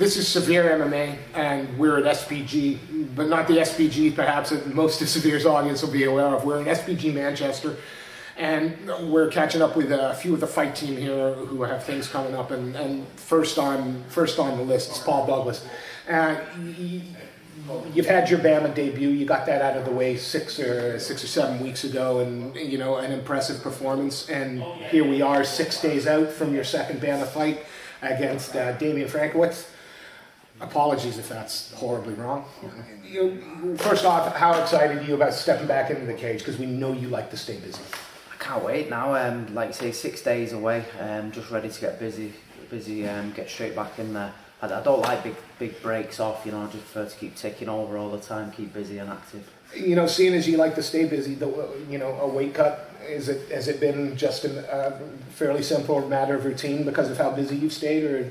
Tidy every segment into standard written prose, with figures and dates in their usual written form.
This is Severe MMA, and we're at SBG, but not the SBG perhaps that most of Severe's audience will be aware of. We're at SBG Manchester, and we're catching up with a few of the fight team here who have things coming up, and first on the list is Paul Douglas. You've had your BAMMA debut. You got that out of the way six or seven weeks ago, and you know, an impressive performance. And here we are, 6 days out from your second BAMMA fight against Damian Frankowicz. Apologies if that's horribly wrong. First off, how excited are you about stepping back into the cage? Because we know you like to stay busy. I can't wait now. Like you say, 6 days away. Just ready to get busy. Get straight back in there. I don't like big breaks off, you know. I just prefer to keep ticking over all the time, keep busy and active. You know, seeing as you like to stay busy, you know, a weight cut, has it been just a fairly simple matter of routine because of how busy you've stayed, or?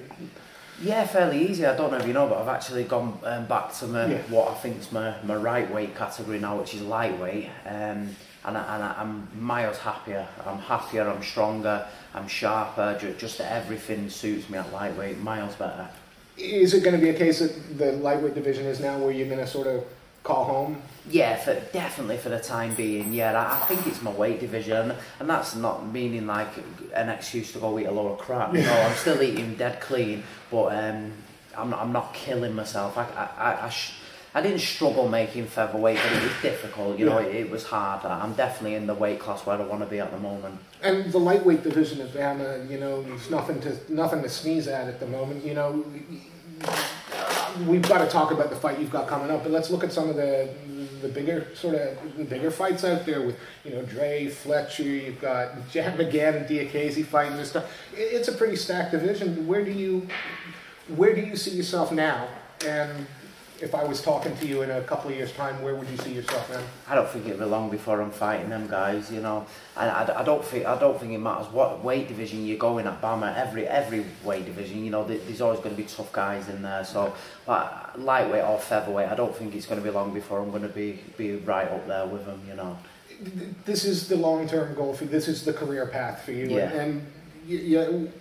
Yeah, fairly easy. I don't know if you know, but I've actually gone back to my, what I think is my right weight category now, which is lightweight. And I'm miles happier. I'm happier, I'm stronger, I'm sharper. Just everything suits me at lightweight, miles better. Is it going to be a case that the lightweight division is now where you're going to sort of call home? Yeah, definitely for the time being. Yeah, I think it's my weight division, and that's not meaning like an excuse to go eat a load of crap. No, I'm still eating dead clean, but I'm not killing myself. I didn't struggle making featherweight, but it was difficult, you know, it was hard. I'm definitely in the weight class where I want to be at the moment. And the lightweight division of BAMMA, you know, there's nothing to sneeze at the moment, you know. We've got to talk about the fight you've got coming up, but let's look at some of the bigger fights out there with, you know, Dre Fletcher. You've got Jack McGann and Diacchese fighting and stuff. It's a pretty stacked division. Where do you see yourself now? And if I was talking to you in a couple of years' time, where would you see yourself then? I don't think it'll be long before I'm fighting them guys, you know. And I don't think it matters what weight division you go in at BAMMA. Every weight division, you know, there's always going to be tough guys in there. So, like, lightweight or featherweight, I don't think it's going to be long before I'm going to be right up there with them, you know. This is the long-term goal for you. This is the career path for you. Yeah. And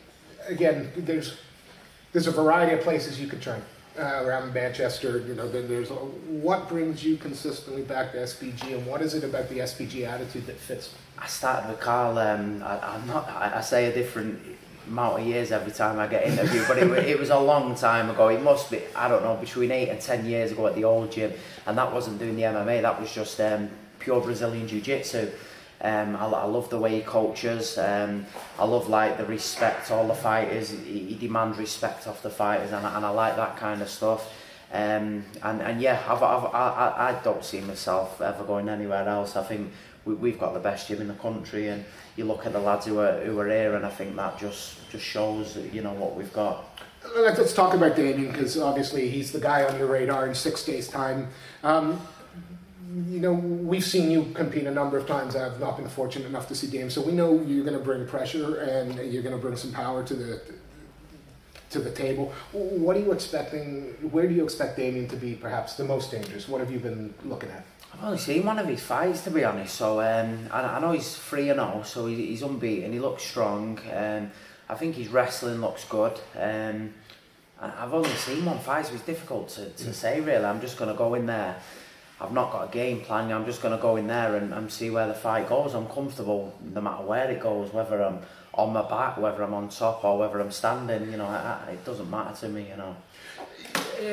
again, there's a variety of places you could train. Around Manchester, you know, what brings you consistently back to SBG, and what is it about the SBG attitude that fits? I started with Karl. I say a different amount of years every time I get interviewed, but it was a long time ago. It must be, I don't know, between 8 and 10 years ago at the old gym, and that wasn't doing the MMA. That was just pure Brazilian jiu-jitsu. I love the way he coaches. I love like the respect. All the fighters, he demands respect off the fighters, and I like that kind of stuff. I don't see myself ever going anywhere else. I think we've got the best gym in the country, and you look at the lads who are here, and I think that just shows, you know, what we've got. Let's talk about Damian, because obviously he's the guy on your radar in 6 days' time. You know, we've seen you compete a number of times. I've not been fortunate enough to see Dame, so we know you're going to bring pressure and you're going to bring some power to the table. What are you expecting? Where do you expect Damian to be perhaps the most dangerous? What have you been looking at? I've only seen one of his fights, to be honest. So I know he's 3-0, so he's unbeaten. He looks strong. I think his wrestling looks good. I've only seen one fight, so it's difficult to say really. I'm just going to go in there. I've not got a game plan. I'm just going to go in there and see where the fight goes. I'm comfortable no matter where it goes, whether I'm on my back, whether I'm on top, or whether I'm standing. You know, it doesn't matter to me. You know.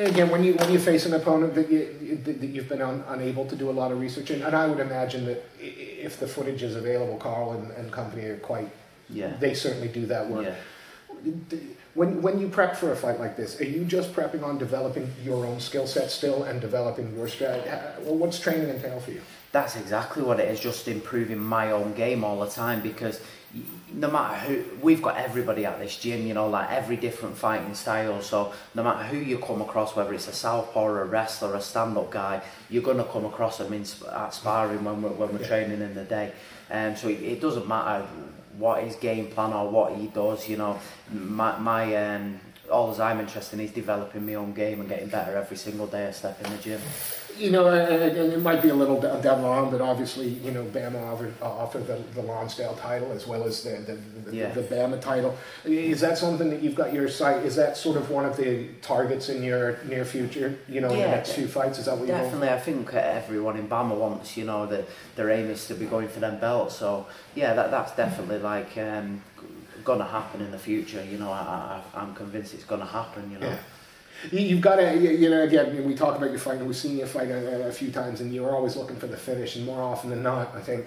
Again, when you face an opponent that you've been unable to do a lot of research in, and I would imagine that if the footage is available, Karl and company are quite. Yeah. They certainly do that work. Yeah. When you prep for a fight like this, are you just prepping on developing your own skill set still and developing your strategy? What's training entail for you? That's exactly what it is, just improving my own game all the time, because no matter who, we've got everybody at this gym, you know, like every different fighting style. So no matter who you come across, whether it's a southpaw or a wrestler or a stand-up guy, you're going to come across them at sparring when we're training in the day. So it doesn't matter what his game plan or what he does, you know. All I'm interested in is developing my own game and getting better every single day I step in the gym. you know, and it might be a little down long, but obviously, you know, BAMMA offered the Lonsdale title as well as the BAMMA title. Is that something that you've got your sight? Is that sort of one of the targets in your near future? You know, in the next few fights, is that what you want? Definitely, I think everyone in BAMMA wants, you know, that their aim is to be going for them belts. So yeah, that's definitely like gonna happen in the future. You know, I'm convinced it's gonna happen. You know. Yeah. You've got to, you know, again, we talk about your fight, and we've seen your fight a few times, and you're always looking for the finish, and more often than not, I think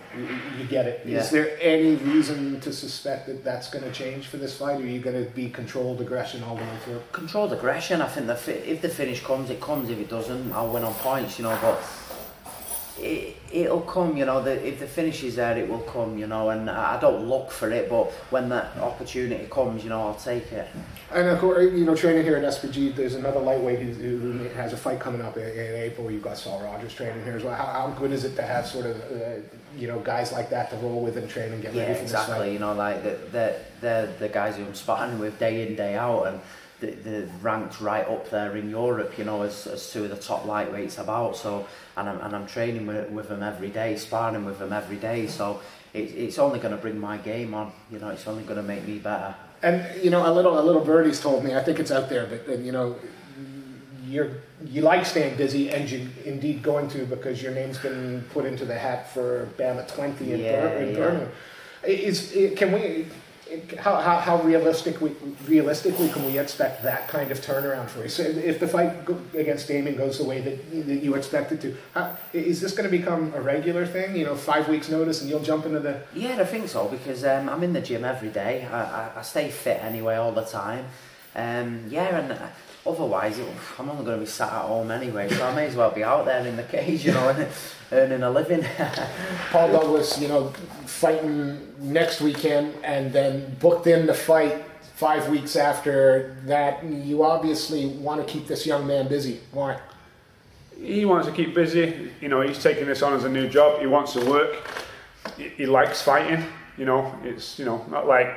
you get it. Yeah. Is there any reason to suspect that that's going to change for this fight, or are you going to be controlled aggression all the way through? Controlled aggression, I think, if the finish comes, it comes. If it doesn't, I'll win on points, you know, but it'll come, you know, if the finish is there, it will come, you know, and I don't look for it, but when that opportunity comes, you know, I'll take it. And of course, you know, training here at SBG, there's another lightweight who has a fight coming up in April. You've got Saul Rogers training here as well. How good is it to have sort of, you know, guys like that to roll with and train and get ready for this fight? Yeah, exactly, you know, like they're the guys who I'm sparring with day in, day out, and they're ranked right up there in Europe, you know, as two of the top lightweights about. So, and I'm training with them every day, sparring with them every day. So it's only going to bring my game on. You know, it's only going to make me better. And you know, a little birdie's told me, I think it's out there, but you know, you like staying busy, and you indeed going to, because your name's been put into the hat for BAMMA 20 in Birmingham. How realistically can we expect that kind of turnaround for you? So if the fight against Damian goes the way that you expect it to, is this going to become a regular thing? You know, 5 weeks notice and you'll jump into the... Yeah, I think so, because I'm in the gym every day. I stay fit anyway all the time. And otherwise I'm only going to be sat at home anyway, so I may as well be out there in the cage, you know, and earning a living. Paul Douglas, you know, fighting next weekend and then booked in the fight 5 weeks after that. You obviously want to keep this young man busy. Why? He wants to keep busy. You know, he's taking this on as a new job. He wants to work. He likes fighting. You know, it's, you know, not like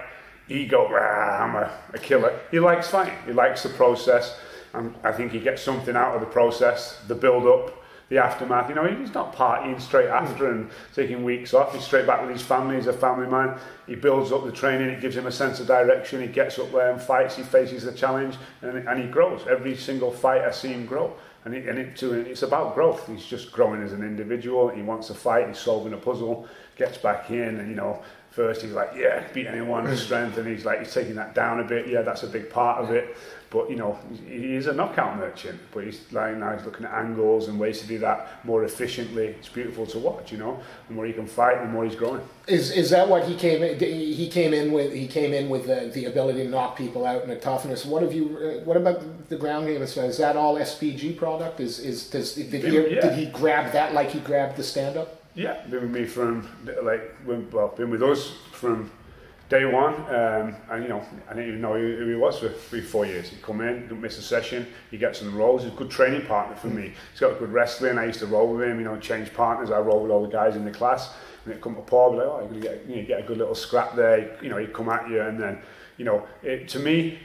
ego, I'm a killer. He likes fighting. He likes the process. And I think he gets something out of the process, the build-up, the aftermath. You know, he's not partying straight after and taking weeks off. He's straight back with his family. He's a family man. He builds up the training. It gives him a sense of direction. He gets up there and fights. He faces the challenge, and he grows. Every single fight, I see him grow. It's about growth. He's just growing as an individual. He wants to fight. He's solving a puzzle. Gets back in, and you know, first he's like, yeah, beat anyone with strength, and he's taking that down a bit. Yeah, that's a big part of it. But you know, he is a knockout merchant. But he's like, now he's looking at angles and ways to do that more efficiently. It's beautiful to watch, you know. The more he can fight, the more he's growing. Is that what he came in? He came in with the ability to knock people out and the toughness. What have you? What about the ground game? Is that all SPG product? Did he grab that like he grabbed the stand up? Yeah, been with me from been with us from day one, and you know, I didn't even know who he was for 3-4 years. He'd come in, don't miss a session. He gets on the rolls. He's a good training partner for me. He's got a good wrestling. I used to roll with him. You know, change partners. I roll with all the guys in the class. And it come to Paul, be like, oh, you get a good little scrap there. You know, he'd come at you, and then, you know, to me,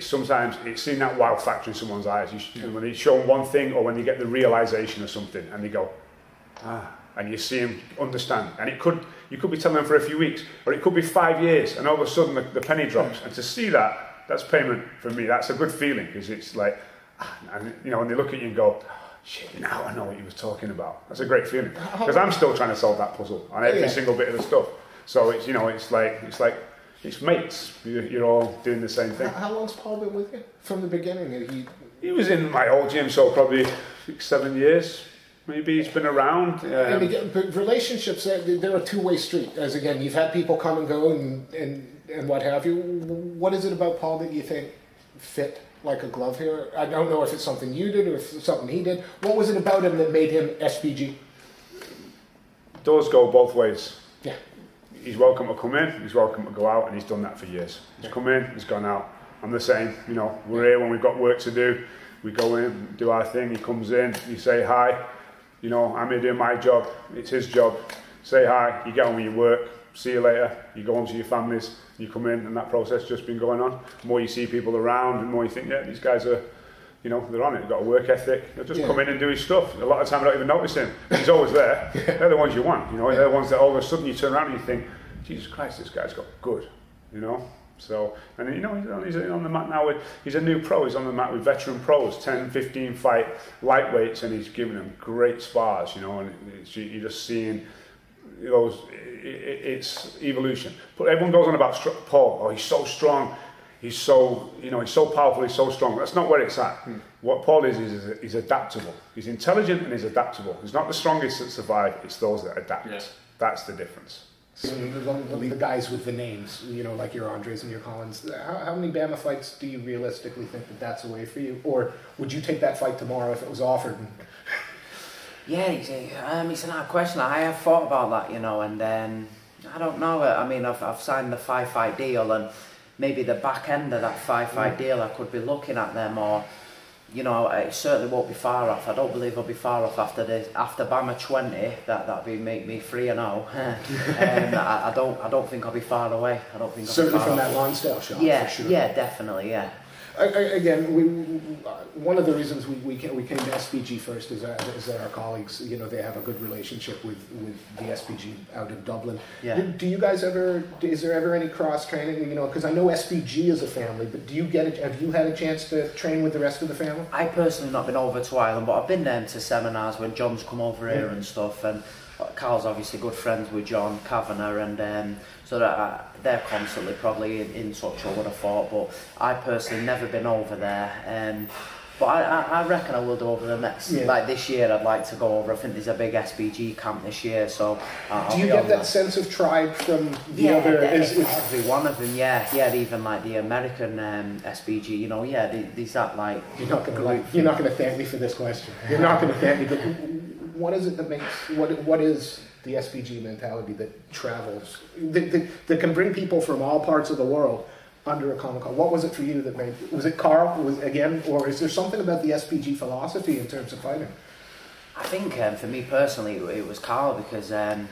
sometimes it's seeing that wild factor in someone's eyes. When they show them one thing, or when they get the realization of something, and they go, ah. And you see him understand, and you could be telling him for a few weeks, or it could be 5 years, and all of a sudden the penny drops. And to see that's payment for me. That's a good feeling, because it's like, and you know, when they look at you and go, shit, now I know what you were talking about. That's a great feeling, because I'm still trying to solve that puzzle on every single bit of the stuff. So it's, you know, it's like. It's mates. You're all doing the same thing. How long's Paul been with you from the beginning? He was in my old gym, so probably 6-7 years. Maybe he's been around. And again, but relationships, they're a two-way street. As again, you've had people come and go and what have you. What is it about Paul that you think fit like a glove here? I don't know if it's something you did or if it's something he did. What was it about him that made him SBG? Doors go both ways. Yeah. He's welcome to come in, he's welcome to go out, and he's done that for years. He's come in, he's gone out. I'm the same, you know, we're here when we've got work to do. We go in, do our thing, he comes in, you say hi. You know, I'm here doing my job, it's his job. Say hi, you get on with your work, see you later, you go home to your families, you come in, and that process just been going on. The more you see people around, the more you think, yeah, these guys are you know, they're on it, they've got a work ethic, they'll just come in and do his stuff. A lot of the time I don't even notice him, he's always there. They're the ones you want, you know, they're the ones that all of a sudden you turn around and you think, Jesus Christ, this guy's got good, you know. So, and you know, he's on the mat now, he's a new pro, he's on the mat with veteran pros, 10, 15 fight lightweights, and he's giving them great spars, you know, and it's, you're just seeing those, it's evolution. But everyone goes on about Paul, oh, he's so strong, he's so, you know, he's so powerful, he's so strong. That's not where it's at. What Paul is he's adaptable. He's intelligent and he's adaptable. He's not the strongest that survive, it's those that adapt. Yeah. That's the difference. So the guys with the names, you know, like your Andres and your Collins, how many BAMMA fights do you realistically think that that's a way for you? Or would you take that fight tomorrow if it was offered? Yeah, it's an hard question. I have thought about that, you know, and then, I don't know, I mean, I've signed the 5-fight deal, and maybe the back end of that 5-fight deal I could be looking at them, or, you know, it certainly won't be far off. I don't believe I'll be far off after this, after BAMMA 20. That'd be make me 3-0. I don't think I'll be far away. I don't think I'll certainly be far from off. That Lonsdale shot. Yeah, for sure. Yeah, definitely, yeah. Again, one of the reasons we came to SBG first is that our colleagues, you know, they have a good relationship with the SBG out in Dublin. Yeah. Do you guys ever, is there ever any cross training, you know, because I know SBG is a family, but do you have you had a chance to train with the rest of the family? I personally not been over to Ireland, but I've been there to seminars when John's come over here and stuff, and Carl's obviously good friends with John Kavanagh, and so that they're constantly probably in touch, I would have thought, but I personally never been over there. But I reckon I will do over the next, like this year I'd like to go over. I think there's a big SBG camp this year, so I'll do you get that sense of tribe from the other? Every one of them, yeah, even like the American SBG, you know, there's that like... You're not going to thank me for this question. You're not going to thank me, but... What is it that makes, what is the SBG mentality that travels, that can bring people from all parts of the world under a common cause? What was it for you that made, was it Karl, or is there something about the SBG philosophy in terms of fighting? I think for me personally, it was Karl, because I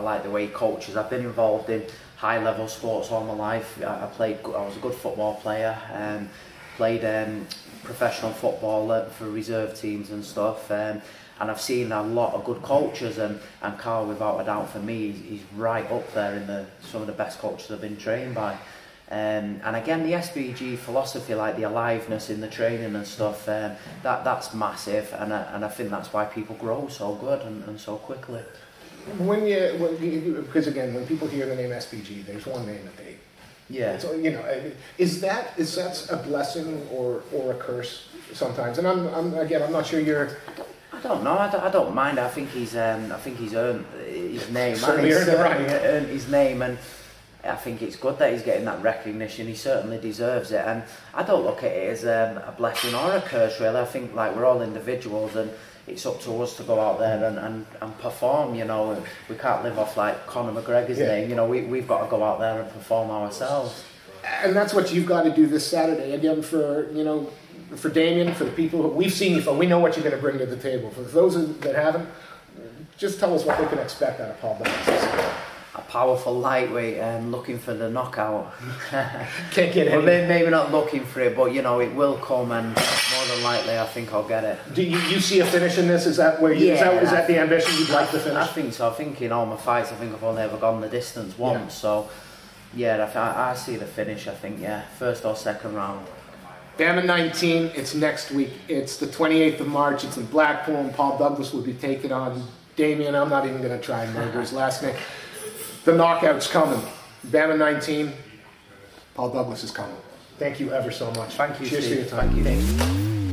like the way he coaches. I've been involved in high level sports all my life. I was a good football player, played professional football for reserve teams and stuff. And I've seen a lot of good coaches, and Karl, without a doubt, for me, he's right up there in some of the best coaches I've been trained by. And again, the SBG philosophy, like the aliveness in the training and stuff, that's massive, and I think that's why people grow so good and so quickly. Because again, when people hear the name SBG, there's one name that they... Yeah. So, you know, is that a blessing or a curse sometimes? And I'm not sure you're... I don't know. I don't mind. I think he's earned his name. Earned his name, and I think it's good that he's getting that recognition. He certainly deserves it, and I don't look at it as a blessing or a curse, really. I think like we're all individuals, and it's up to us to go out there and perform. You know, we can't live off like Conor McGregor's name. You know, we've got to go out there and perform ourselves. And that's what you've got to do this Saturday again for, you know, for Damian, for the people who we've seen you for, we know what you're going to bring to the table. For those that haven't, just tell us what they can expect out of Paul Douglas. A powerful lightweight, looking for the knockout. Can't get it. Maybe not looking for it, but you know it will come, and more than likely, I think I'll get it. Do you see a finish in this? Is that where you? Yeah, is that the ambition you'd like to finish? I think so. I think in all my fights, I think I've only ever gone the distance once. Yeah. So, yeah, I see the finish. I think first or second round. BAMMA 19, it's next week. It's the 28th of March. It's in Blackpool, and Paul Douglas will be taking on Damian. I'm not even going to try and murder his last name. The knockout's coming. BAMMA 19, Paul Douglas is coming. Thank you ever so much. Thank you. Cheers for your time. Thank you.